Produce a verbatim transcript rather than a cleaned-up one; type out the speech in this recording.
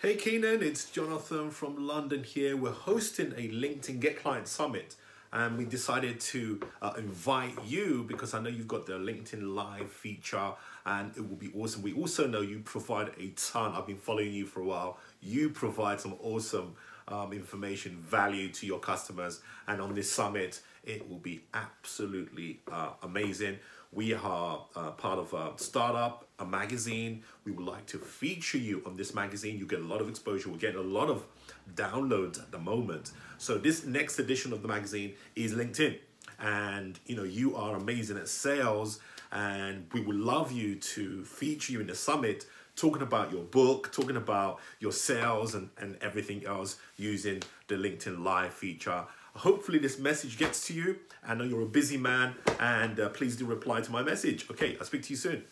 Hey Keenan, it's Jonathan from London here. We're hosting a LinkedIn Get Clients Summit and we decided to uh, invite you because I know you've got the LinkedIn Live feature and it will be awesome. We also know you provide a ton. I've been following you for a while. You provide some awesome um, information, value to your customers, and on this summit, it will be absolutely uh, amazing. We are uh, part of a startup, a magazine. We would like to feature you on this magazine. You get a lot of exposure. We're getting a lot of downloads at the moment. So this next edition of the magazine is LinkedIn. And you know, you are amazing at sales and we would love you to feature you in the summit, talking about your book, talking about your sales and, and everything else using the LinkedIn Live feature. Hopefully this message gets to you. I know you're a busy man, and uh, please do reply to my message. Okay, I'll speak to you soon.